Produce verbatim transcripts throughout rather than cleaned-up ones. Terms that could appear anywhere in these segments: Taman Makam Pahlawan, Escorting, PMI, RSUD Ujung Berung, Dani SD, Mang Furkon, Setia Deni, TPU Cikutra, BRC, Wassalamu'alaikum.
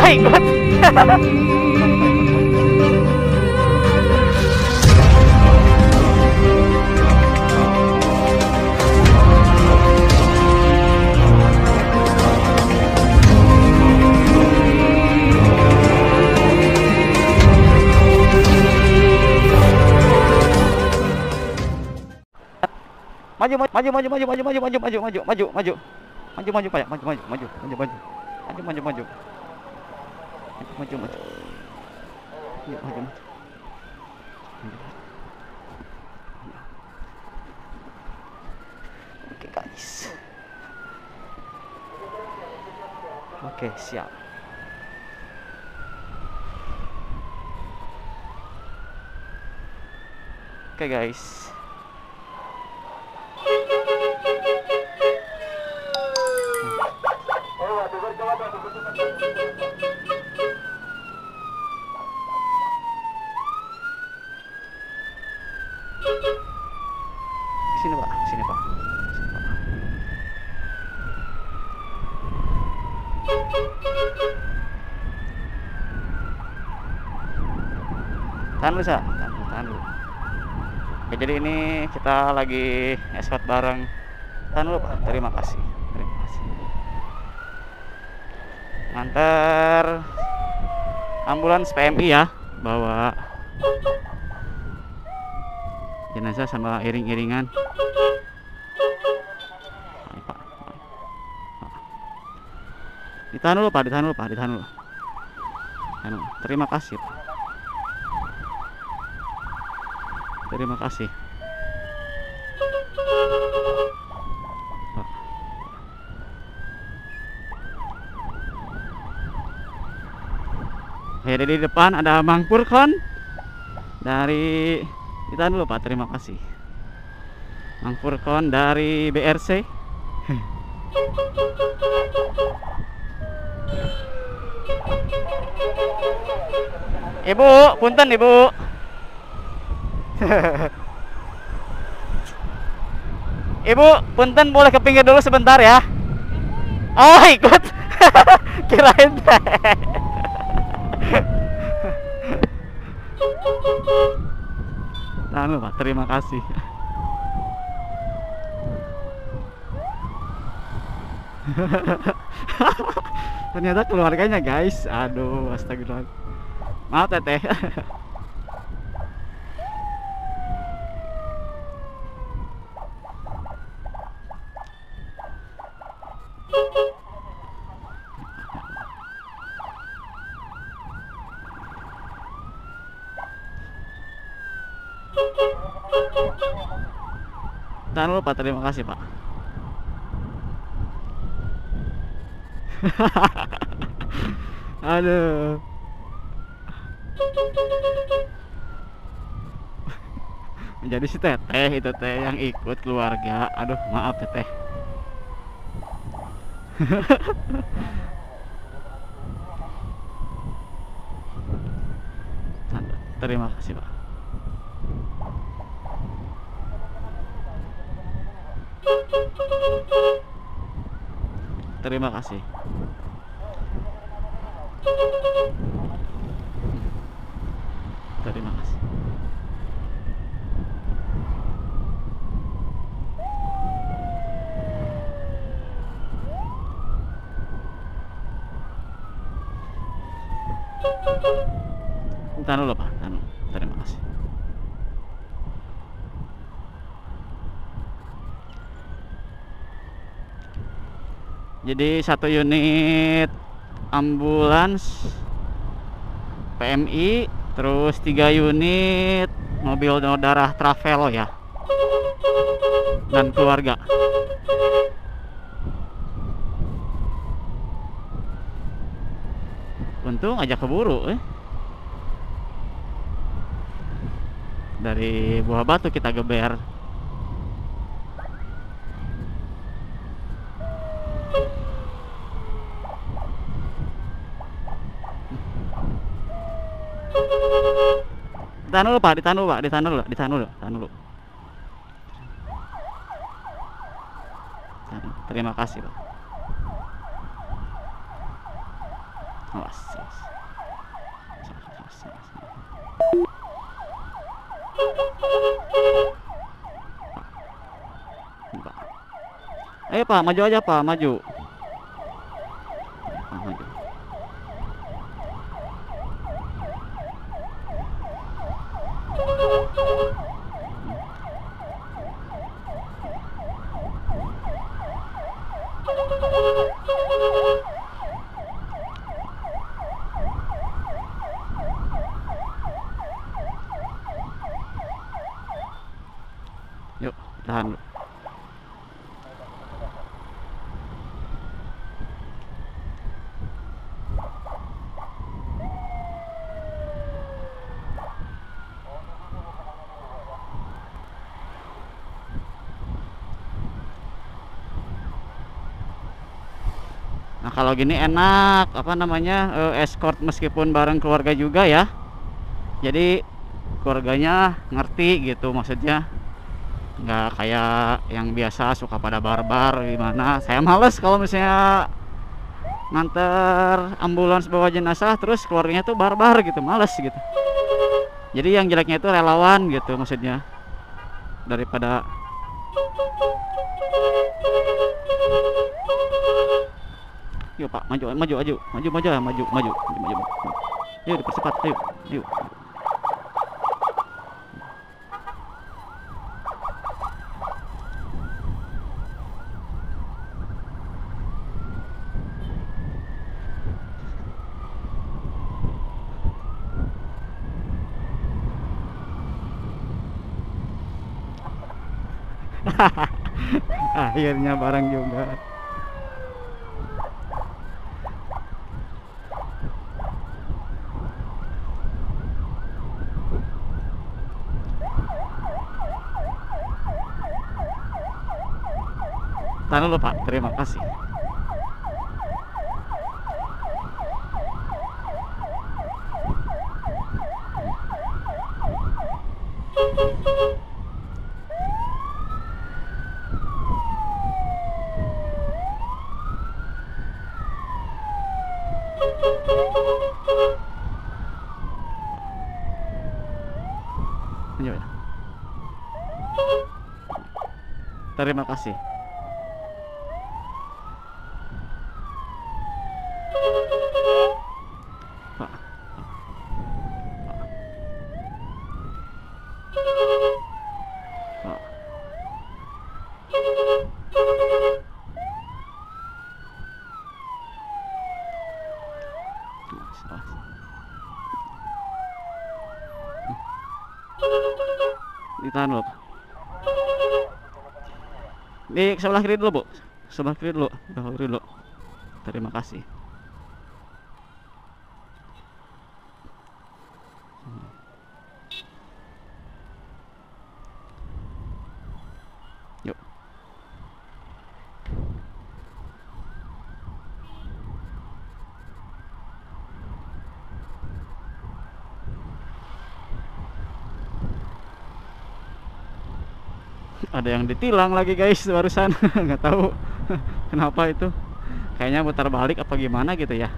my god. Maju maju maju maju maju maju maju maju maju maju maju maju maju Pak, maju maju maju maju maju maju maju maju maju maju maju oke guys, oke siap. Oke guys, sini Pak, sini Pak, sini Pak. Tahan dulu, Sa. Tahan, tahan dulu. Oke, jadi ini kita lagi escort bareng. Tahan dulu Pak, terima kasih, terima kasih. Nganter ambulans P M I ya, bawa jenazah sama iring-iringan. Ditahan dulu Pak, ditahan dulu Pak, ditahan dulu. Terima kasih Pak. Terima kasih. Oke, jadi di depan ada Mang Furkon dari, ditahan dulu Pak, terima kasih. Mang Furkon dari B R C. Ibu, punten Ibu. Ibu, punten boleh ke pinggir dulu sebentar ya. Oh ikut. Kirain. Tahan Pak, terima kasih. Ternyata keluarganya guys, aduh astagfirullah, maaf teteh. Tahan lupa, terima kasih Pak. Aduh. Menjadi si teteh itu teh yang ikut keluarga. Aduh, maaf teteh. Terima kasih Pak. Terima kasih. Terima kasih. Tahan dulu Pak, tahan. Terima kasih. Jadi satu unit ambulans P M I, terus tiga unit mobil darah travel ya, dan keluarga. Untung aja keburu eh. Dari Buah Batu kita geber. Ditahan dulu Pak, ditahan dulu Pak, ditahan dulu, ditahan dulu, ditahan dulu. Terima kasih Pak. Awas, awas. Awas, awas. Ayo Pak, maju aja Pak, maju. Yuk, tahan. Nah, kalau gini enak, apa namanya, eh, escort meskipun bareng keluarga juga ya. Jadi keluarganya ngerti gitu maksudnya. Nggak kayak yang biasa suka pada barbar gimana. Saya males kalau misalnya nganter ambulans bawa jenazah terus keluarganya tuh barbar gitu, males gitu. Jadi yang jeleknya itu relawan gitu maksudnya. Daripada yuk Pak, maju maju maju maju maju maju maju maju maju. Yuk dipercepat, ayo yuk. Akhirnya barang juga. Tahan dulu Pak, terima kasih. Terima kasih. Pak. Pak. Ditahan loh. Di sebelah kiri dulu Bu, sebelah kiri dulu, sebelah kiri dulu. Terima kasih. Yuk. Ada yang ditilang lagi guys barusan. Nggak tahu kenapa itu, kayaknya putar balik apa gimana gitu ya.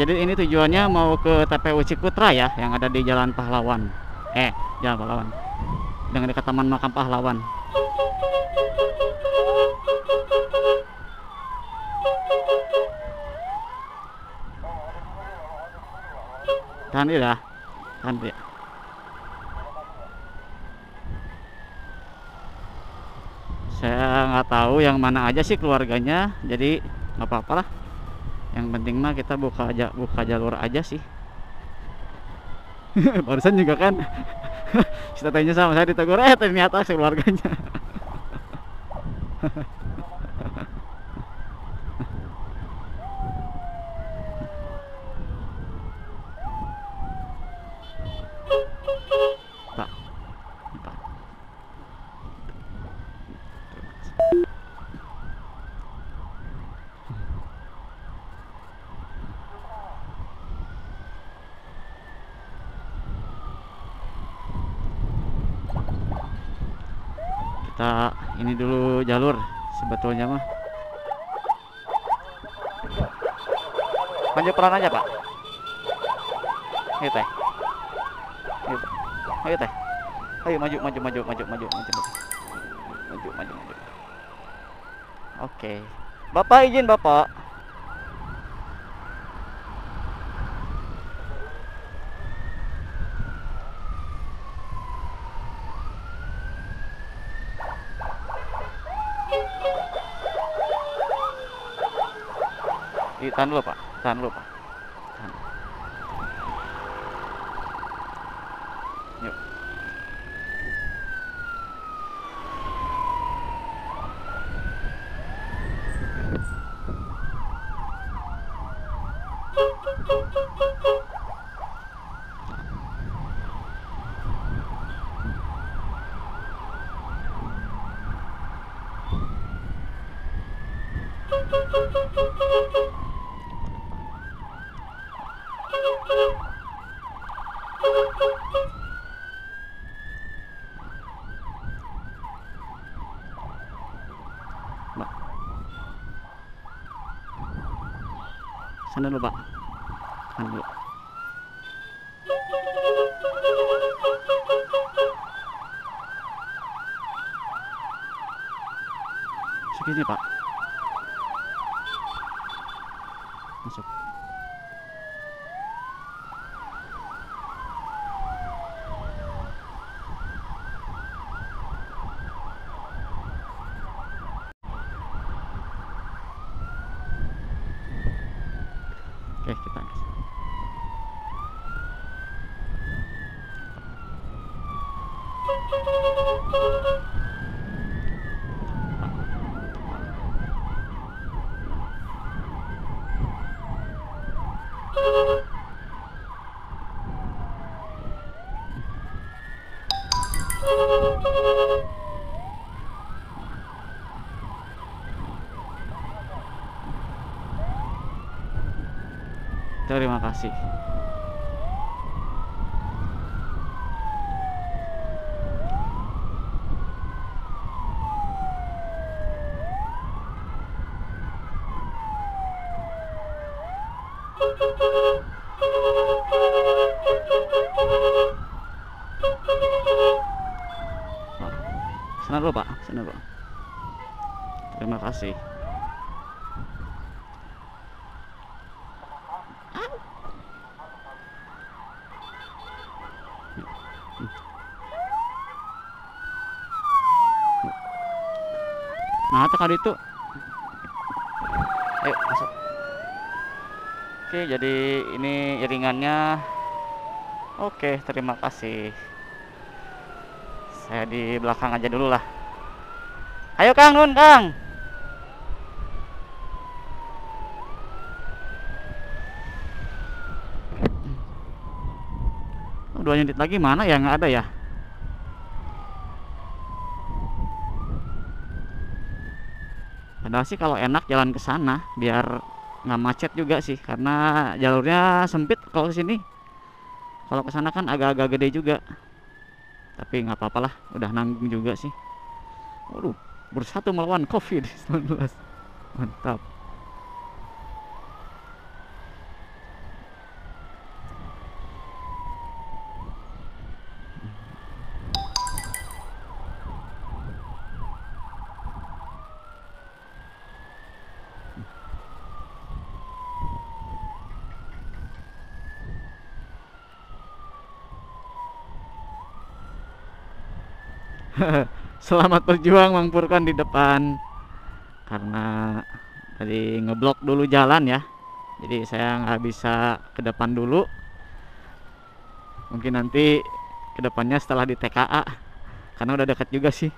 Jadi ini tujuannya mau ke T P U Cikutra ya, yang ada di Jalan Pahlawan. Eh, Jalan Pahlawan. Dengan dekat Taman Makam Pahlawan. Tahan dulu ya. Tahan dulu ya. Saya nggak tahu yang mana aja sih keluarganya. Jadi nggak apa-apa lah. Yang penting mah kita buka aja, buka jalur aja sih. Barusan juga kan kita tanya sama saya ditegur, eh ternyata keluarganya. Pak, kita ini dulu jalur sebetulnya mah. Maju pelan aja, Pak. Ayo teh. Ayo, ayo teh. Ayo maju, maju, maju, maju, maju, maju, maju, maju, maju. Oke, Bapak izin, Bapak. Tahan dulu, Pak. Tahan dulu, Pak. Tahan. Yuk. Sana dulu, Pak. Sana dulu. Segini, Pak. Masuk. Terima kasih. Sana dulu, Pak. Sana dulu. Terima kasih. Nah, tekan itu. Ayo masuk. Oke, jadi ini iringannya. Oke, terima kasih. Saya di belakang aja dulu lah. Ayo Kang Nun, Kang. Oh, dua unit lagi mana ya? Nggak ada ya? Padahal sih kalau enak jalan ke sana biar nggak macet juga sih, karena jalurnya sempit kalau sini. Kalau ke sana kan agak-agak gede juga. Tapi nggak apa-apalah, udah nanggung juga sih. Waduh, bersatu melawan covid sembilan belas. Mantap. Selamat berjuang Mang Furkon di depan, karena tadi ngeblok dulu jalan ya, jadi saya nggak bisa ke depan dulu. Mungkin nanti ke depannya setelah di T K A, karena udah dekat juga sih.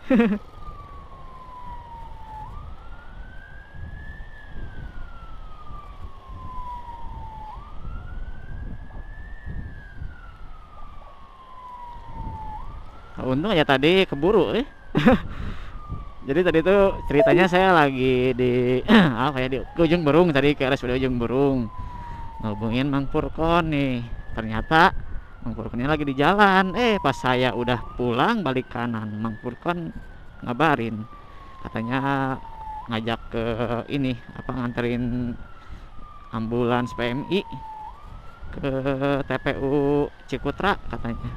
Untung ya tadi keburu eh. Jadi tadi itu ceritanya saya lagi di apa ya, di Ujung Berung tadi, ke R S U D Ujung Berung ngobongin Mang Furkon nih. Ternyata Mang Furkonnya lagi di jalan. Eh pas saya udah pulang balik kanan, Mang Furkon ngabarin katanya ngajak ke ini apa nganterin ambulans P M I ke T P U Cikutra katanya.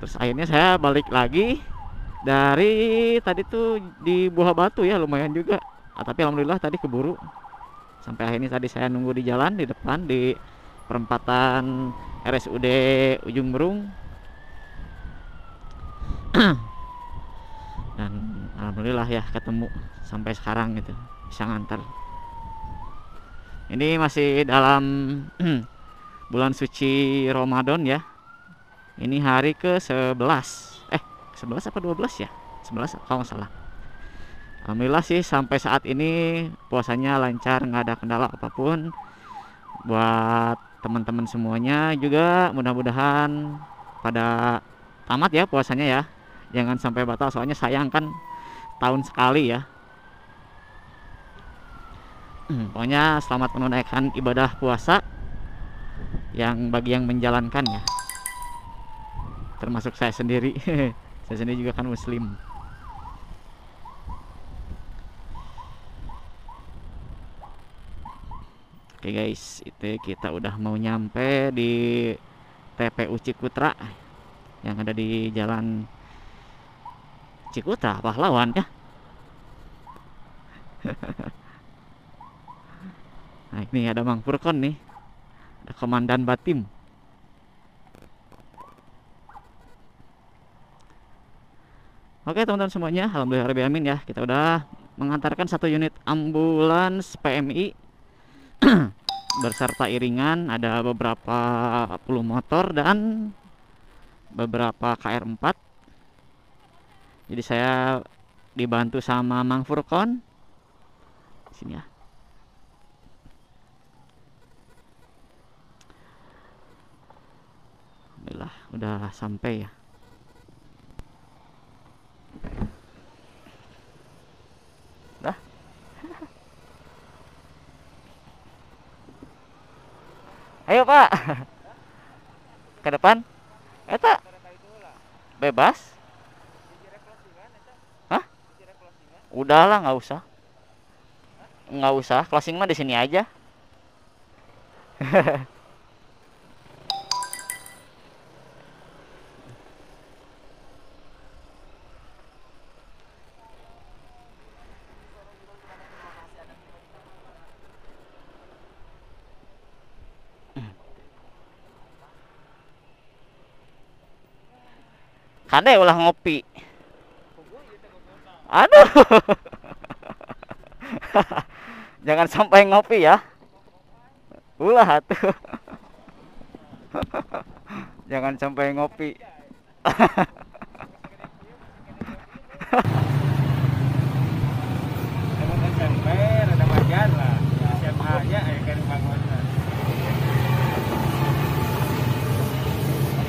Terus akhirnya saya balik lagi dari tadi tuh di Buah Batu ya, lumayan juga. Ah, tapi alhamdulillah tadi keburu. Sampai akhirnya tadi saya nunggu di jalan di depan di perempatan R S U D Ujung Berung. Dan alhamdulillah ya ketemu sampai sekarang gitu, bisa nganter. Ini masih dalam bulan suci Ramadan ya. Ini hari ke sebelas. Eh, sebelas apa dua belas ya? sebelas kalau nggak salah. Alhamdulillah sih sampai saat ini puasanya lancar, nggak ada kendala apapun. Buat teman-teman semuanya juga mudah-mudahan pada tamat ya puasanya ya. Jangan sampai batal, soalnya sayang kan tahun sekali ya. Pokoknya selamat menunaikan ibadah puasa yang bagi yang menjalankannya. Termasuk saya sendiri. Saya sendiri juga kan muslim. Oke guys, itu kita udah mau nyampe di T P U Cikutra yang ada di Jalan Cikutra Pahlawan ya. Nah ini ada Mang Furkon nih, ada Komandan Batim. Oke teman-teman semuanya, alhamdulillahirobbilalamin ya, kita udah mengantarkan satu unit ambulans P M I berserta iringan, ada beberapa puluh motor dan beberapa K R empat. Jadi saya dibantu sama Mang Furkon. Sini ya. Alhamdulillah udah sampai ya. Dah. Ayo Pak, ke depan. Eta bebas. Hah? Udahlah, nggak usah. Nggak usah. Closing mah di sini aja. Ada ulah ngopi. Aduh. Jangan sampai ngopi ya. Ulah tuh. Jangan sampai ngopi.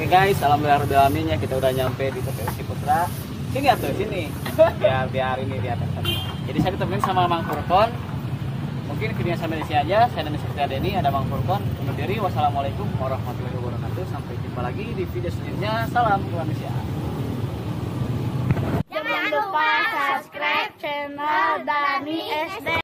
Guys, alhamdulillahirobbilalamin ya, kita udah nyampe di T P U Cikutra. Sini atau sini? Biar biar ini di atas. Jadi saya ditemenin sama Mang Furkon. Mungkin videonya sampai di sini aja. Saya dan Setia Deni, ada Mang Furkon. Undur diri. Wassalamualaikum warahmatullahi wabarakatuh. Sampai jumpa lagi di video selanjutnya. Salam Indonesia. Jangan lupa subscribe channel Dani S D.